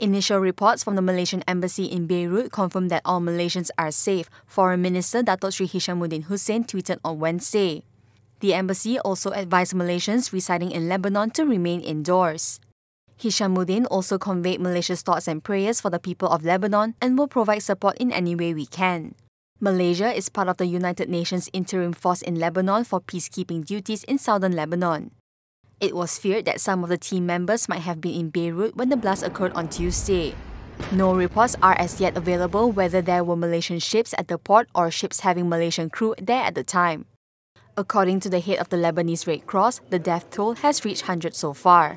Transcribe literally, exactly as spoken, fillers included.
Initial reports from the Malaysian embassy in Beirut confirm that all Malaysians are safe, Foreign Minister Datuk Seri Hishammuddin Hussein tweeted on Wednesday. The embassy also advised Malaysians residing in Lebanon to remain indoors. Hishammuddin also conveyed Malaysia's thoughts and prayers for the people of Lebanon and will provide support in any way we can. Malaysia is part of the United Nations Interim Force in Lebanon for peacekeeping duties in southern Lebanon. It was feared that some of the team members might have been in Beirut when the blast occurred on Tuesday. No reports are as yet available whether there were Malaysian ships at the port or ships having Malaysian crew there at the time. According to the head of the Lebanese Red Cross, the death toll has reached hundreds so far.